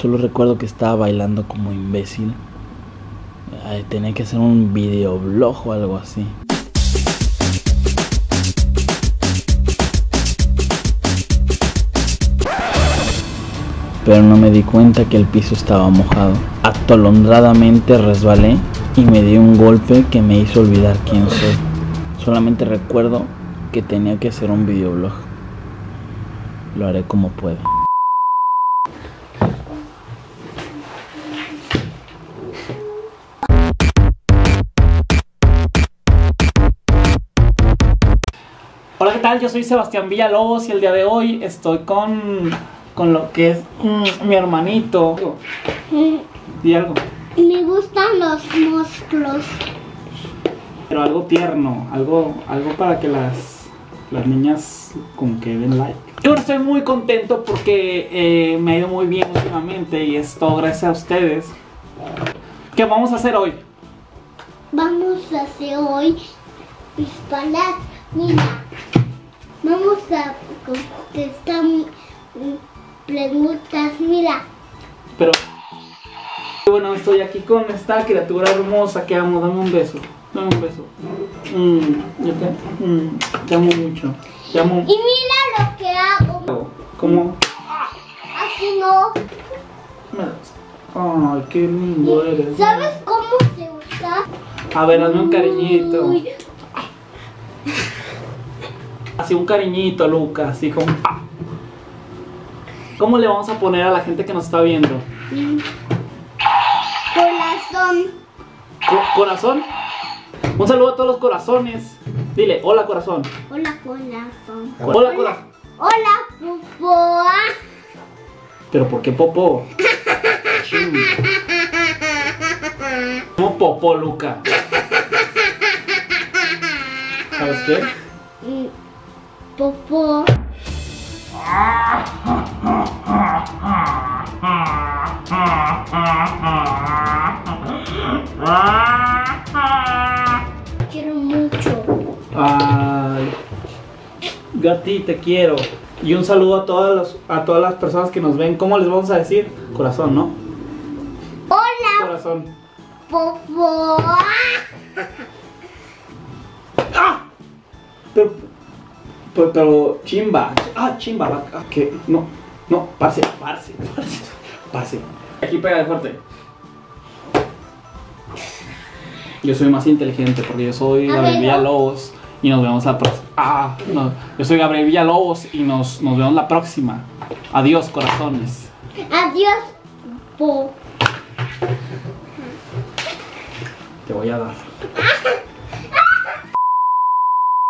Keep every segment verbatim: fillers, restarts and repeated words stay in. Solo recuerdo que estaba bailando como imbécil. Ay, tenía que hacer un videoblog o algo así. Pero no me di cuenta que el piso estaba mojado. Atolondradamente resbalé y me di un golpe que me hizo olvidar quién soy. Solamente recuerdo que tenía que hacer un videoblog. Lo haré como pueda. Hola, ¿qué tal? Yo soy Sebastián Villalobos y el día de hoy estoy con, con lo que es mm, mi hermanito. Di algo. Me gustan los monstruos. Pero algo tierno, algo, algo para que las, las niñas como que den like. Yo estoy muy contento porque eh, me ha ido muy bien últimamente y es todo gracias a ustedes. ¿Qué vamos a hacer hoy? Vamos a hacer hoy hispanas, mira. Vamos a contestar preguntas, mira. Pero bueno, estoy aquí con esta criatura hermosa que amo. Dame un beso. Dame un beso. Mm, okay. Mm, te amo mucho. Te amo. Y mira lo que hago. ¿Cómo? Así no. Ay, qué lindo eres. ¿Sabes cómo se usa? A ver, hazme un cariñito. Uy. Así un cariñito, Lucas. Así como. ¿Cómo le vamos a poner a la gente que nos está viendo? Mm. Corazón. ¿Corazón? Un saludo a todos los corazones. Dile, hola corazón. Hola corazón. Hola corazón. Hola, hola popó. ¿Pero por qué popó? ¿Cómo popó, Luca? ¿Sabes qué? Popó. Quiero mucho. Ay, Gati, te quiero. Y un saludo a todas, los, a todas las personas que nos ven. ¿Cómo les vamos a decir? Corazón, ¿no? Hola. Corazón. Popó. ¡Ah! Pero, pero, pero chimba. Ah, chimba. Ah, que no, no, parce, parce, parce, parce. Aquí pega de fuerte. Yo soy más inteligente porque yo soy Gabriel Villalobos y nos vemos la próxima. Ah, no. Yo soy Gabriel Villalobos y nos, nos vemos la próxima. Adiós, corazones. Adiós, po. Te voy a dar.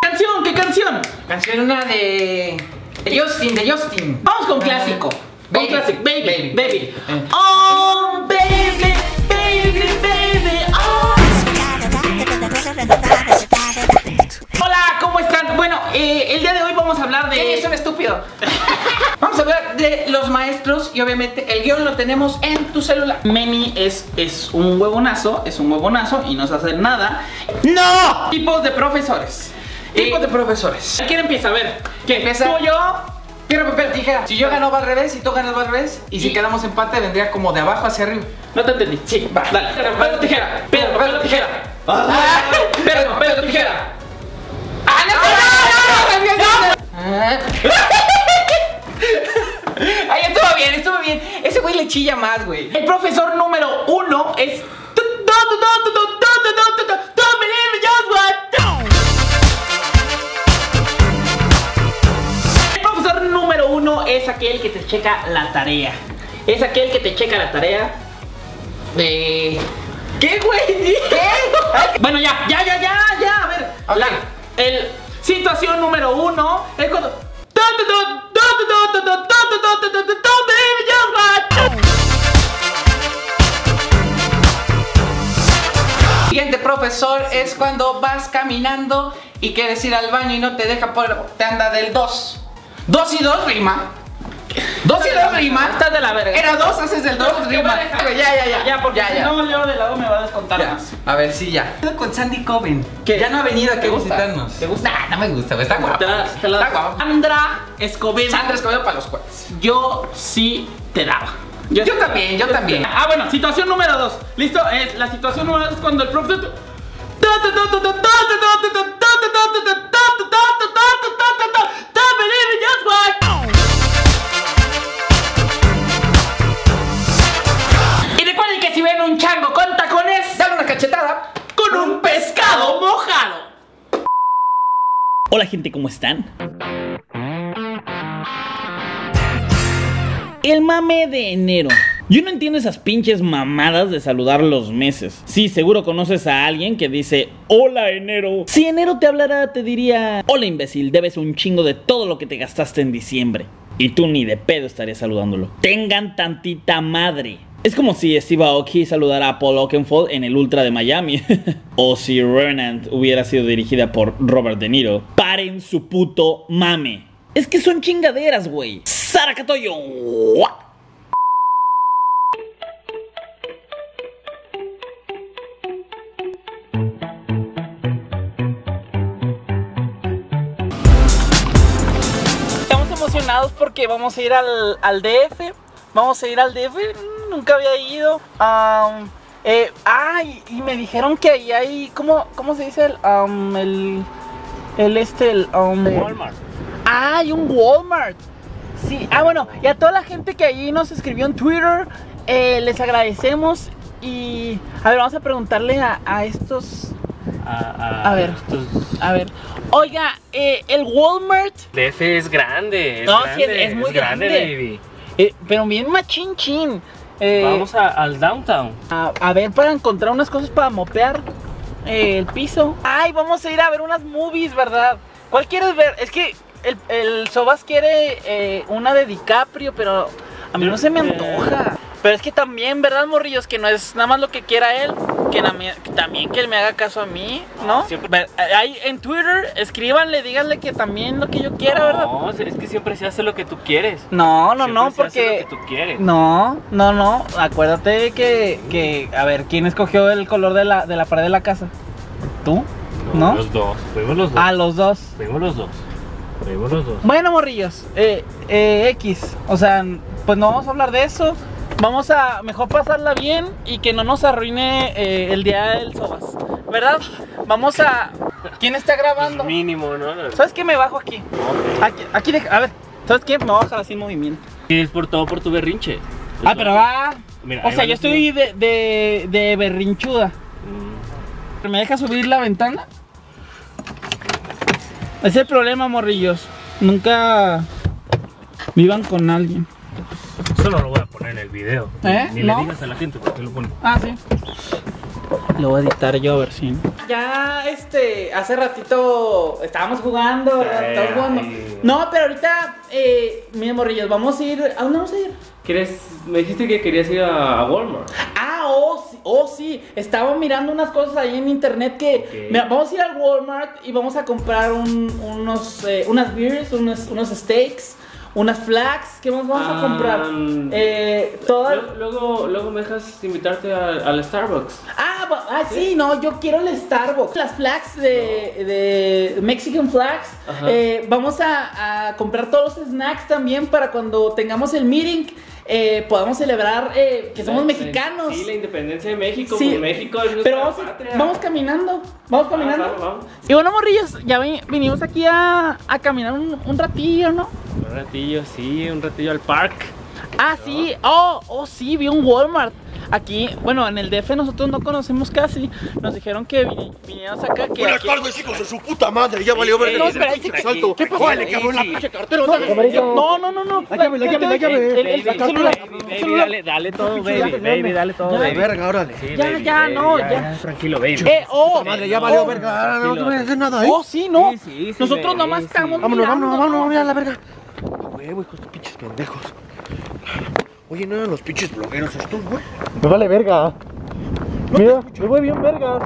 ¿Qué canción? ¿Qué canción? Canción una de... de Justin, de Justin. Vamos con clásico. Baby, con clásico. Baby, baby, baby. baby. Oh, baby, baby, baby. Oh. Hola, ¿cómo están? Bueno, eh, el día de hoy vamos a hablar de... Eres un estúpido. Vamos a hablar de los maestros y obviamente el guión lo tenemos en tu celular. Memi es, es un huevonazo, es un huevonazo y no sabe hacer nada. ¡No! Tipos de profesores. Eh, Tipos de profesores. ¿Quién empieza? A ver, ¿quién empieza? ¿Tú o yo? Quiero papel, tijera. Si yo gano va al revés, si tú ganas va al revés. Y si quedamos empate vendría como de abajo hacia arriba. No te entendí. Sí, va, dale. Papel, tijera. Piedra, papel, tijera. Ah, pero, pero, pero, tijera. ¡Ah, no, no, no, no, no, no! Ay, estuvo bien, estuvo bien. Ese güey le chilla más, güey. El profesor número uno es... El profesor número uno es aquel que te checa la tarea. Es aquel que te checa la tarea de... ¿Qué, güey? ¿Qué? Bueno, ya, ya, ya, ya, ya. A ver, okay. la, el situación número uno es cuando... Siguiente profesor es cuando vas caminando y quieres ir al baño y no te deja por... Te anda del dos. Dos y dos rima. Dos y dos rimas, estás de la verga. Era dos, haces el dos, no, rima. Ya, ya, ya. Ya, porque ya, si ya. no leo de lado me va a descontar ya. más. A ver, sí, ya. Con Sandy Coven. Que ya no ha venido aquí a visitarnos. ¿Te gusta? Nah, no me gusta, está guapo. Está guapo. Sandra Escobedo. Sandra Escobedo para los cuates. Yo sí te daba. Yo, yo también, yo también. Ah, bueno, situación número dos. ¿Listo? Es la situación número dos cuando el profe... Y recuerden que si ven un chango con tacones, dale una cachetada con un pescado mojado. Hola gente, ¿cómo están? El mame de enero. Yo no entiendo esas pinches mamadas de saludar los meses. Sí, seguro conoces a alguien que dice hola enero. Si enero te hablara te diría hola imbécil, debes un chingo de todo lo que te gastaste en diciembre. Y tú ni de pedo estarías saludándolo. Tengan tantita madre. Es como si Steve Aoki saludara a Paul Oakenfold en el Ultra de Miami. O si Revenant hubiera sido dirigida por Robert De Niro. Paren su puto mame. Es que son chingaderas, güey. Sara Catoyo. Estamos emocionados porque vamos a ir al, al D F. Vamos a ir al D F. Nunca había ido. Um, eh, ah, y, y me dijeron que ahí hay... ¿Cómo, cómo se dice el... Um, el, el este... El, um, Walmart. Ah, hay un Walmart. Sí. Ah, bueno. Y a toda la gente que allí nos escribió en Twitter, eh, les agradecemos. Y... A ver, vamos a preguntarle a, a estos... A, a, a ver, estos... a ver. Oiga, eh, el Walmart... D F es grande. Es no, grande, sí, es, es muy es grande. grande baby. Eh, pero bien machín chin. Eh, Vamos a, al downtown a, a ver para encontrar unas cosas para mopear eh, el piso. Ay, vamos a ir a ver unas movies, ¿verdad? ¿Cuál quieres ver? Es que el, el Sobas quiere eh, una de DiCaprio, pero a mí no se me antoja. Pero es que también, ¿verdad, morrillos? Que no es nada más lo que quiera él, que, na, que también que él me haga caso a mí, ¿no? Siempre... Ahí en Twitter, escríbanle, díganle que también lo que yo quiera, no, ¿verdad? No, es que siempre se hace lo que tú quieres. No, no, siempre no, porque... se hace lo que tú quieres. No, no, no, acuérdate que, que... A ver, ¿quién escogió el color de la, de la pared de la casa? ¿Tú? ¿No? ¿No? Los dos, fuimos los dos. Ah, los dos. Fuimos los dos. Fuimos los dos. Bueno, morrillos, eh, eh, X, o sea, pues no vamos a hablar de eso. Vamos a mejor pasarla bien y que no nos arruine eh, el día del Sobas, ¿verdad? Vamos a... ¿Quién está grabando? Es mínimo, ¿no? ¿Sabes qué? Me bajo aquí. Okay. Aquí, aquí deja... A ver, ¿sabes qué? Me voy a bajar así en movimiento. Es por todo por tu berrinche. Ah, pero va... Ah, o sea, yo estoy de, de, de berrinchuda. Mm. ¿Me deja subir la ventana? Es el problema, morrillos. Nunca vivan con alguien. Solo lo voy a poner en el video. ¿Eh? Ni ¿No? le digas a la gente porque lo pone. Ah, sí. Lo voy a editar yo a ver si. Ya, este, hace ratito estábamos jugando, ¿verdad? Estábamos jugando. No, pero ahorita, eh, mira, morrillos, vamos a ir. ¿A dónde vamos a ir? ¿Quieres? Me dijiste que querías ir a Walmart. Ah, oh, sí, oh, sí. Estaba mirando unas cosas ahí en internet que. Okay. Mira, vamos a ir al Walmart y vamos a comprar un, unos, eh, unas beers, unos, unos steaks. Unas flags, ¿qué más vamos um, a comprar? Eh, toda... luego, luego me dejas invitarte al Starbucks. Ah, ah ¿Sí? sí, no, yo quiero el Starbucks. Las flags de, no. de Mexican flags. Eh, vamos a, a comprar todos los snacks también para cuando tengamos el meeting. Eh, podamos celebrar eh, que somos mexicanos. Sí, la independencia de México. Sí. México es pero vamos, vamos caminando. Vamos caminando. Ah, vamos, vamos. Y bueno, morrillos, ya vin vinimos aquí a, a caminar un, un ratillo, ¿no? Un ratillo, sí, un ratillo al parque. Ah, ¿no? sí. Oh, oh, sí, vi un Walmart. Aquí, bueno, en el D F nosotros no conocemos casi. Nos dijeron que vin vinieron acá. Que buenas aquí... tardes, hijos de su puta madre. Ya valió ver el asalto. ¿Qué pasó? Vale, cabrón, la pinche cartera. No, no, no, no. La llave, la llave, la llave. La cartera. Dale, dale todo, baby. Baby, dale todo. La verga, órale. Ya, ya, no, ya. Tranquilo, baby. Eh, oh. Madre, ya valió verga. No te voy a hacer nada, eh. Oh, sí, no. Nosotros nomás estamos. Vámonos, vámonos, vámonos, mira la verga. Huevo, hijos de pinches pendejos. Oye, no eran los pinches blogueros estos, güey. Me vale verga. No Mira, me voy bien vergas.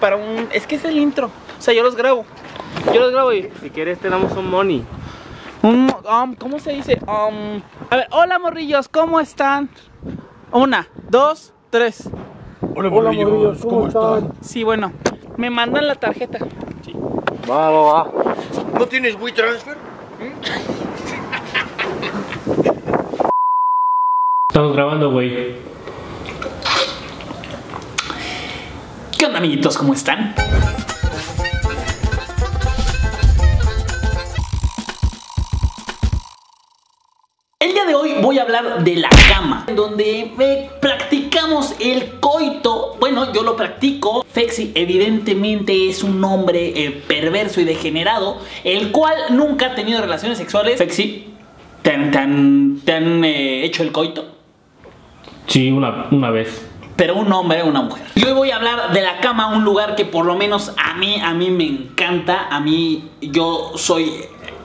Para un... Es que es el intro. O sea, yo los grabo. Yo los grabo y... Si quieres te damos un money. Un... Um, ¿Cómo se dice? Um... A ver, hola morrillos, ¿cómo están? Una, dos, tres. Hola, hola morrillos, morrillos, ¿cómo, ¿cómo están? están? Sí, bueno. Me mandan la tarjeta. Sí. Va, va, va. ¿No tienes WeTransfer? ¿Mm? Estamos grabando, güey. ¿Qué onda, amiguitos? ¿Cómo están? El día de hoy voy a hablar de la cama, donde eh, practicamos el coito. Bueno, yo lo practico. Fexy evidentemente es un hombre eh, perverso y degenerado, el cual nunca ha tenido relaciones sexuales. Fexy, ¿te han, te han, te han eh, hecho el coito? Sí, una, una vez. Pero un hombre o una mujer. Y hoy voy a hablar de la cama, un lugar que por lo menos a mí, a mí me encanta. A mí, yo soy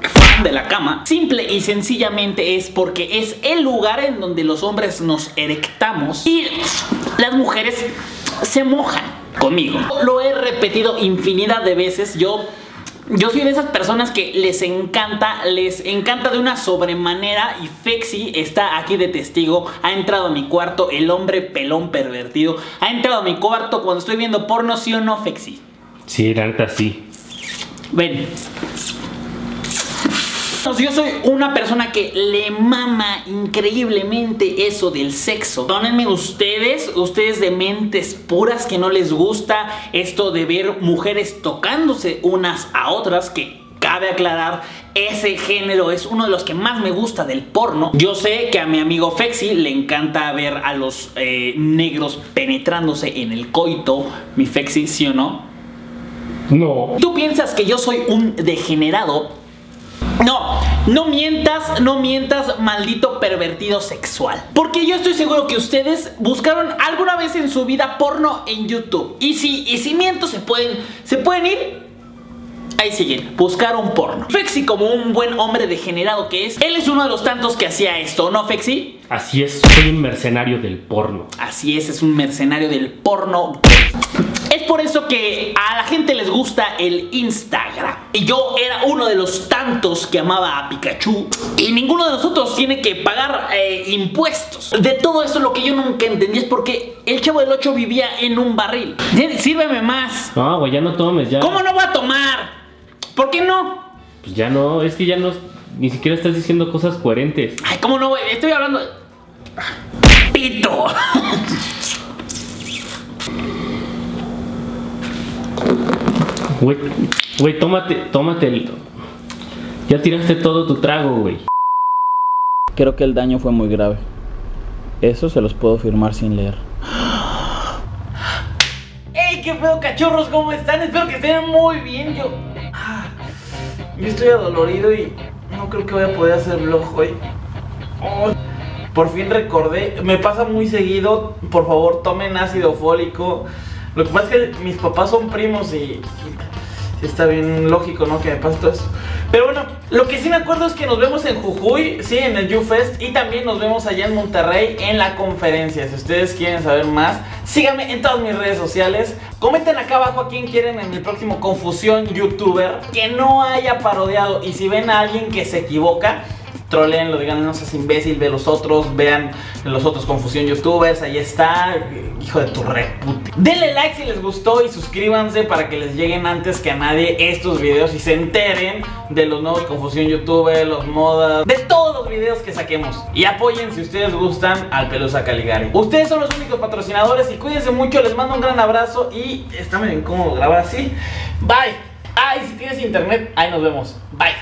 fan de la cama. Simple y sencillamente es porque es el lugar en donde los hombres nos erectamos y las mujeres se mojan conmigo. Lo he repetido infinidad de veces. Yo... Yo soy de esas personas que les encanta, les encanta de una sobremanera, y Fexy está aquí de testigo. Ha entrado a mi cuarto, el hombre pelón pervertido. Ha entrado a mi cuarto cuando estoy viendo porno, ¿sí o no, Fexy? Sí, la neta sí. Ven. Entonces, yo soy una persona que le mama increíblemente eso del sexo. Perdónenme ustedes, ustedes de mentes puras que no les gusta esto de ver mujeres tocándose unas a otras, que cabe aclarar, ese género es uno de los que más me gusta del porno. Yo sé que a mi amigo Fexy le encanta ver a los eh, negros penetrándose en el coito. Mi Fexy, ¿sí o no? No. ¿Tú piensas que yo soy un degenerado? No, no mientas, no mientas, maldito pervertido sexual. Porque yo estoy seguro que ustedes buscaron alguna vez en su vida porno en YouTube. Y si, y si miento, se pueden, se pueden ir. Ahí siguen, buscaron porno. Fexy, como un buen hombre degenerado que es, él es uno de los tantos que hacía esto, ¿no, Fexy? Así es, soy un mercenario del porno. Así es, es un mercenario del porno. Es por eso que a la gente les gusta el Instagram. Y yo era uno de los tantos que amaba a Pikachu. Y ninguno de nosotros tiene que pagar eh, impuestos. De todo eso, lo que yo nunca entendí es porque el Chavo del ocho vivía en un barril. Sírveme más. No, güey, ya no tomes, ya. ¿Cómo no voy a tomar? ¿Por qué no? Pues ya no, es que ya no, ni siquiera estás diciendo cosas coherentes. Ay, ¿cómo no, güey? Estoy hablando... ¡Pito! Güey, güey, tómate, tómate el... Ya tiraste todo tu trago, güey. Creo que el daño fue muy grave. Eso se los puedo firmar sin leer. ¡Ey, qué pedo, cachorros! ¿Cómo están? Espero que estén muy bien. Yo... Yo estoy adolorido y no creo que voy a poder hacer vlog hoy. Oh, por fin recordé. Me pasa muy seguido. Por favor, tomen ácido fólico. Lo que pasa es que mis papás son primos y... Está bien lógico, ¿no? Que me pase todo eso. Pero bueno, lo que sí me acuerdo es que nos vemos en Jujuy, sí, en el YouFest. Y también nos vemos allá en Monterrey en la conferencia. Si ustedes quieren saber más, síganme en todas mis redes sociales. Comenten acá abajo a quién quieren en el próximo Confusión Youtuber que no haya parodiado. Y si ven a alguien que se equivoca, troleenlo, digan, no seas imbécil, ve los otros, vean los otros Confusión Youtubers, ahí está, hijo de tu repute. Denle like si les gustó y suscríbanse para que les lleguen antes que a nadie estos videos y se enteren de los nuevos Confusión Youtubers, los modas, de todos los videos que saquemos. Y apoyen si ustedes gustan al Pelusa Caligari. Ustedes son los únicos patrocinadores y cuídense mucho, les mando un gran abrazo y está medio incómodo grabar así. Bye. Ay, si tienes internet, ahí nos vemos. Bye.